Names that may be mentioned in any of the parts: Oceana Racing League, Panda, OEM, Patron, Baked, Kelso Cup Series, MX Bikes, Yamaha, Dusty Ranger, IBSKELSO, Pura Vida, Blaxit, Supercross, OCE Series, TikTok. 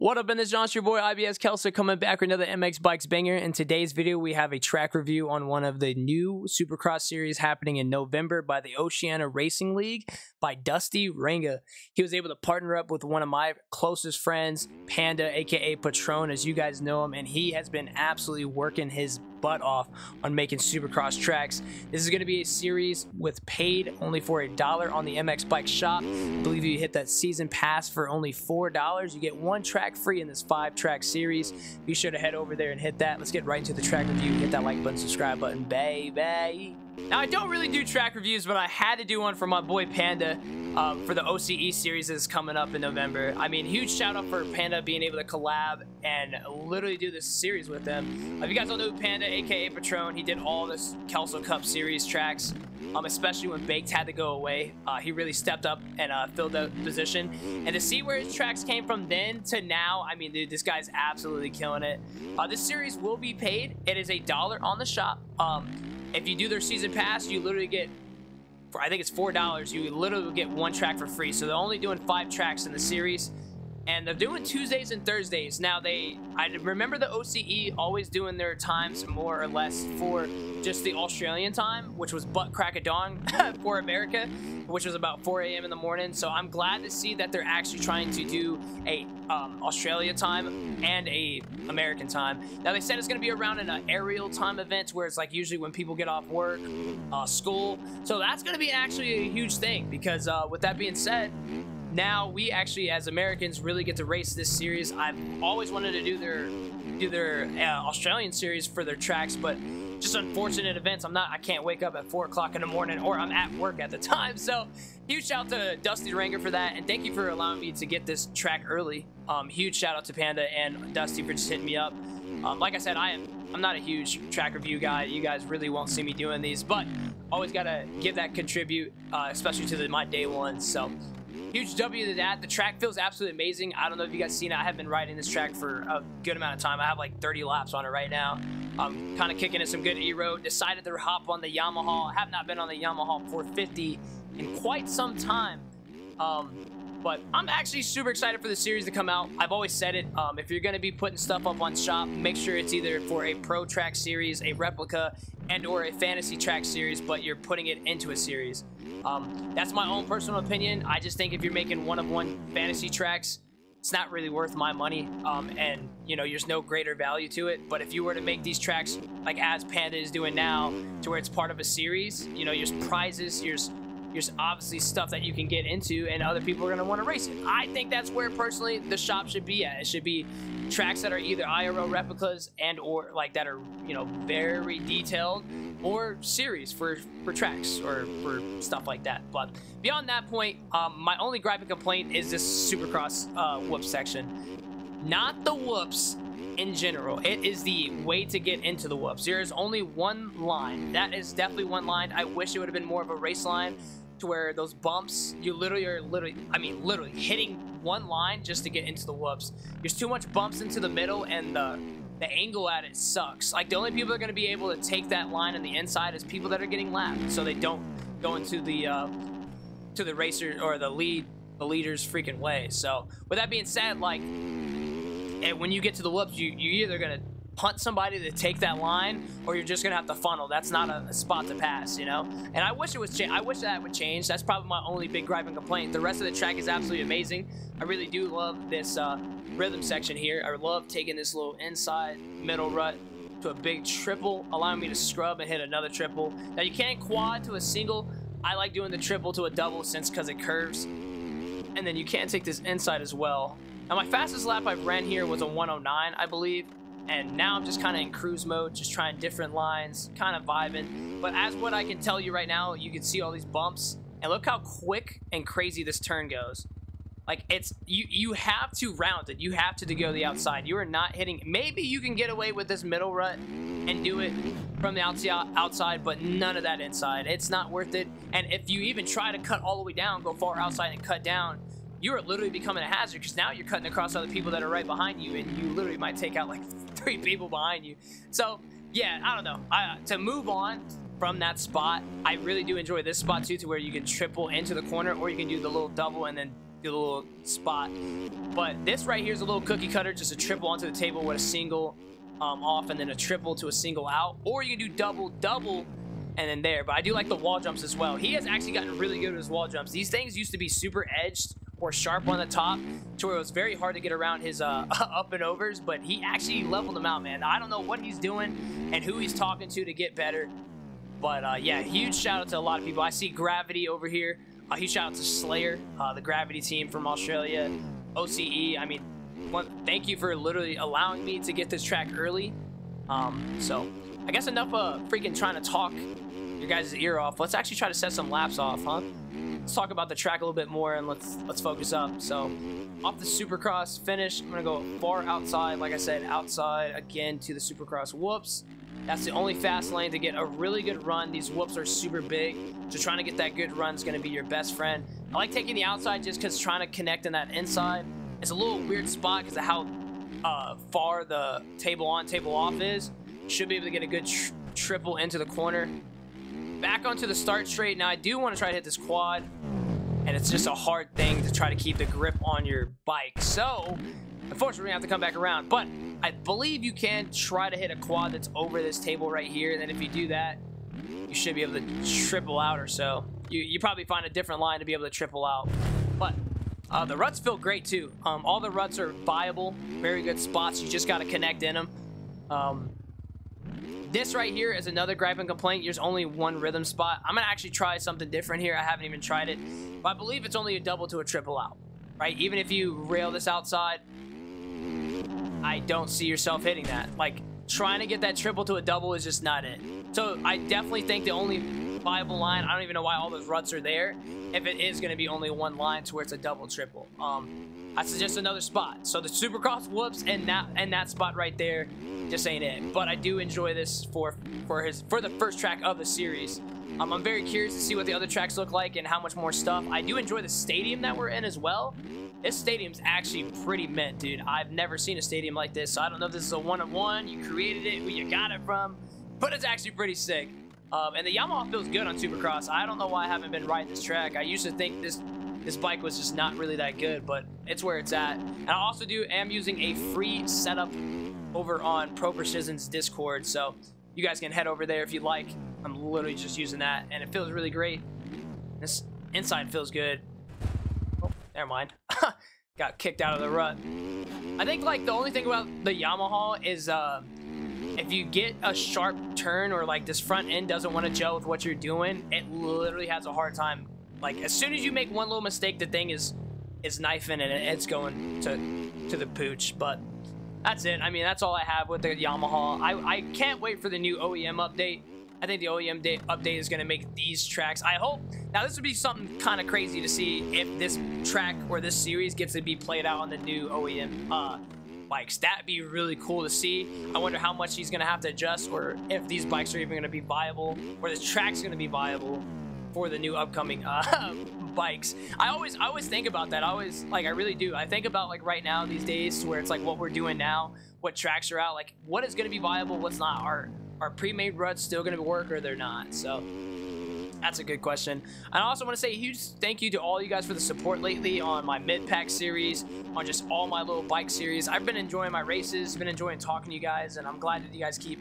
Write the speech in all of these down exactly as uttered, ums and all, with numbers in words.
What up in this John, it's your boy IBSKELSO coming back with another M X Bikes banger. In today's video, we have a track review on one of the new Supercross series happening in November by the Oceana Racing League by Dusty Ranger. He was able to partner up with one of my closest friends, Panda, aka Patron, as you guys know him, and he has been absolutely working his butt off on making Supercross tracks. This is going to be a series with paid only for a dollar on the M X Bike shop. I believe you hit that season pass for only four dollars. You get one track free in this five track series. Be sure to head over there and hit that. Let's get right into the track review. Hit that like button, subscribe button, baby. Now, I don't really do track reviews, but I had to do one for my boy Panda uh, for the O C E series that's coming up in November. I mean, huge shout out for Panda being able to collab and literally do this series with them. If you guys don't know who Panda, aka Patron, he did all this Kelso Cup series tracks, um, especially when Baked had to go away. Uh, he really stepped up and uh, filled the position. And to see where his tracks came from then to now, I mean, dude, this guy's absolutely killing it. Uh, this series will be paid. It is a dollar on the shop. Um... If you do their season pass, you literally get, I think it's four dollars, you literally get one track for free. So they're only doing five tracks in the series. And they're doing Tuesdays and Thursdays. Now, they, I remember the O C E always doing their times more or less for just the Australian time, which was butt crack of dawn for America, which was about four A M in the morning. So I'm glad to see that they're actually trying to do a um, Australia time and a American time. Now, they said it's going to be around in an aerial time event where it's like usually when people get off work, uh, school. So that's going to be actually a huge thing because uh, with that being said, now we actually, as Americans, really get to race this series. I've always wanted to do their do their uh, Australian series for their tracks, but just unfortunate events. I'm not. I can't wake up at four o'clock in the morning, or I'm at work at the time. So, huge shout out to Dusty Ranger for that, and thank you for allowing me to get this track early. Um, huge shout out to Panda and Dusty for just hitting me up. Um, like I said, I am. I'm not a huge track review guy. You guys really won't see me doing these, but always gotta give that contribute, uh, especially to the, my day one. So. Huge W to that. The track feels absolutely amazing. I don't know if you guys seen it. I have been riding this track for a good amount of time. I have like thirty laps on it right now. I'm kind of kicking it some good E-road. Decided to hop on the Yamaha. I have not been on the Yamaha four fifty in quite some time. Um, but I'm actually super excited for the series to come out. I've always said it. Um, if you're going to be putting stuff up on shop, make sure it's either for a pro track series, a replica, and or a fantasy track series, but you're putting it into a series. Um, that's my own personal opinion. I just think if you're making one of one fantasy tracks, it's not really worth my money. Um, and you know, there's no greater value to it. But if you were to make these tracks like as Panda is doing now, to where it's part of a series, you know, there's prizes, there's there's obviously stuff that you can get into, and other people are gonna want to race it. I think that's where personally the shop should be at. It should be tracks that are either I R O replicas and or like that are, you know, very detailed, or series for for tracks or for stuff like that. But beyond that point, um, my only gripe and complaint is this Supercross uh, whoops section. Not the whoops in general. It is the way to get into the whoops. There is only one line. That is definitely one line. I wish it would have been more of a race line to where those bumps, you literally are literally, I mean, literally hitting one line just to get into the whoops. There's too much bumps into the middle, and the the angle at it sucks. Like, the only people that are going to be able to take that line on the inside is people that are getting lapped, so they don't go into the uh, to the racer or the lead the leader's freaking way. So with that being said, like, and when you get to the whoops, you you're either going to punt somebody to take that line, or you're just gonna have to funnel. That's not a, a spot to pass, you know. And I wish it was. Cha I wish that would change. That's probably my only big gripe and complaint. The rest of the track is absolutely amazing. I really do love this uh, rhythm section here. I love taking this little inside middle rut to a big triple, allowing me to scrub and hit another triple. Now, you can quad to a single. I like doing the triple to a double since because it curves, and then you can take this inside as well. Now, my fastest lap I've ran here was a one oh nine, I believe. And now I'm just kind of in cruise mode, just trying different lines, kind of vibing. But as what I can tell you right now, you can see all these bumps, and look how quick and crazy this turn goes. Like, it's you you have to round it. You have to, to go to the outside. You are not hitting. Maybe you can get away with this middle rut and do it from the outside, but none of that inside. It's not worth it. And if you even try to cut all the way down, go far outside and cut down, you are literally becoming a hazard, because now you're cutting across other people that are right behind you, and you literally might take out like three people behind you. So yeah, I don't know. I, to move on from that spot, I really do enjoy this spot too, to where you can triple into the corner, or you can do the little double and then the little spot. But this right here is a little cookie cutter, just a triple onto the table with a single um, off, and then a triple to a single out. Or you can do double, double, and then there. But I do like the wall jumps as well. He has actually gotten really good at his wall jumps. These things used to be super edged or sharp on the top, to where it was very hard to get around his uh, up and overs, but he actually leveled them out, man. I don't know what he's doing and who he's talking to to get better. But uh, yeah, huge shout out to a lot of people. I see Gravity over here. Uh, huge shout out to Slayer, uh, the Gravity team from Australia, O C E. I mean, one, thank you for literally allowing me to get this track early. Um, so I guess enough of uh, freaking trying to talk your guys' ear off. Let's actually try to set some laps off, huh? Let's talk about the track a little bit more, and let's let's focus up. So off the Supercross finish, I'm gonna go far outside, like I said, outside again to the Supercross whoops. That's the only fast lane to get a really good run. These whoops are super big, so trying to get that good run is going to be your best friend. I like taking the outside just because trying to connect in that inside, it's a little weird spot because of how uh, far the table on table off is. Should be able to get a good tr triple into the corner. Back onto the start straight. Now I do want to try to hit this quad, and it's just a hard thing to try to keep the grip on your bike. So unfortunately, we have to come back around, but I believe you can try to hit a quad that's over this table right here. And then if you do that, you should be able to triple out or so. You, you probably find a different line to be able to triple out. But uh, the ruts feel great too. Um, all the ruts are viable, very good spots. You just got to connect in them. Um, This right here is another gripe and complaint. There's only one rhythm spot. I'm going to actually try something different here. I haven't even tried it, but I believe it's only a double to a triple out, right? Even if you rail this outside, I don't see yourself hitting that. Like, trying to get that triple to a double is just not it. So I definitely think the only viable line, I don't even know why all those ruts are there, if it is going to be only one line to where it's a double triple. Um, I suggest another spot. So the Supercross whoops and that and that spot right there just ain't it. But I do enjoy this for for his for the first track of the series. Um, I'm very curious to see what the other tracks look like and how much more stuff. I do enjoy the stadium that we're in as well. This stadium's actually pretty mint, dude. I've never seen a stadium like this, so I don't know if this is a one-on-one. You created it, who you got it from, but it's actually pretty sick. Um, and the Yamaha feels good on Supercross. I don't know why I haven't been riding this track. I used to think this this bike was just not really that good, but it's where it's at. And I also do am using a free setup over on Pro Precision's Discord, so you guys can head over there if you like. I'm literally just using that, and it feels really great. This inside feels good. Oh, never mind. Got kicked out of the rut. I think like the only thing about the Yamaha is uh, if you get a sharp turn or like this front end doesn't want to gel with what you're doing, it literally has a hard time. Like as soon as you make one little mistake, the thing is is knifing and it's going to to the pooch. But that's it. I mean, that's all I have with the Yamaha. I, I can't wait for the new O E M update. I think the O E M day update is going to make these tracks, I hope. Now, this would be something kind of crazy to see if this track or this series gets to be played out on the new O E M uh, bikes. That'd be really cool to see. I wonder how much he's going to have to adjust, or if these bikes are even going to be viable, or this track's going to be viable for the new upcoming uh, bikes. I always, I always think about that. I always, like, I really do. I think about, like, right now these days where it's, like, what we're doing now, what tracks are out, like, what is going to be viable, what's not. Our Are pre-made ruts still going to work, or they're not? So that's a good question. I also want to say a huge thank you to all you guys for the support lately on my mid-pack series, on just all my little bike series. I've been enjoying my races, been enjoying talking to you guys, and I'm glad that you guys keep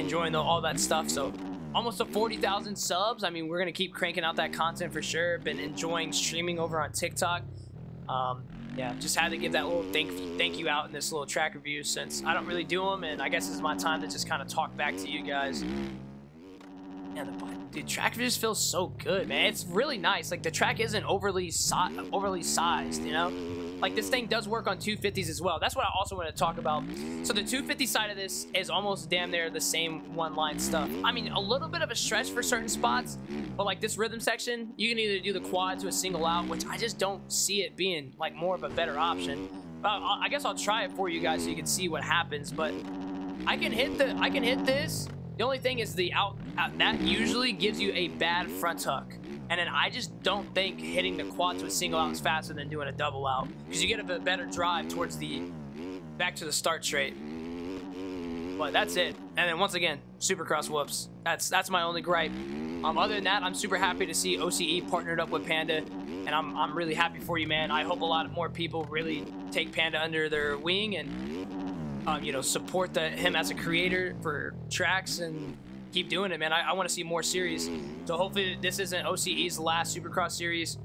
enjoying the, all that stuff. So almost to forty thousand subs. I mean, we're going to keep cranking out that content for sure. Been enjoying streaming over on TikTok. Um, yeah, just had to give that little thank you, thank you out in this little track review, since I don't really do them, and I guess it's my time to just kind of talk back to you guys. And the dude, track reviews feel so good, man. It's really nice. Like the track isn't overly si overly sized, you know. Like this thing does work on two fifties as well. That's what I also want to talk about. So the two fifty side of this is almost damn near the same one line stuff. I mean, a little bit of a stretch for certain spots, but like this rhythm section, you can either do the quad to a single out, which I just don't see it being like more of a better option. But I guess I'll try it for you guys so you can see what happens. But I can hit the I can hit this. The only thing is the out, out that usually gives you a bad front hook. And then I just don't think hitting the quad to a single out is faster than doing a double out, because you get a bit better drive towards the back to the start straight. But that's it. And then once again, Supercross whoops. That's that's my only gripe. Um, other than that, I'm super happy to see O C E partnered up with Panda, and I'm, I'm really happy for you, man. I hope a lot more people really take Panda under their wing and, um, you know, support the, him as a creator for tracks and keep doing it, man. I, I want to see more series. So hopefully this isn't O C E's last Supercross series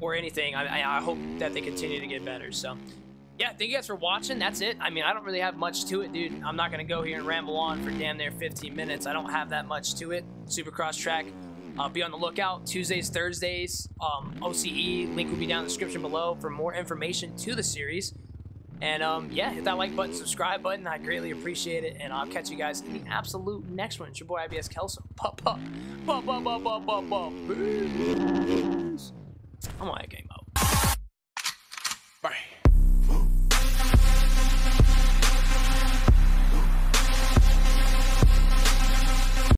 or anything. I, I, I hope that they continue to get better. So, yeah, thank you guys for watching. That's it. I mean, I don't really have much to it, dude. I'm not going to go here and ramble on for damn near fifteen minutes. I don't have that much to it. Supercross track. Uh, be on the lookout. Tuesdays, Thursdays, um, O C E. Link will be down in the description below for more information to the series. And, um, yeah, hit that like button, subscribe button. I greatly appreciate it. And I'll catch you guys in the absolute next one. It's your boy, I B S Kelso. Pop, pop. Pop, pop, pop, pop, pop, pop. Peace. I'm on that game.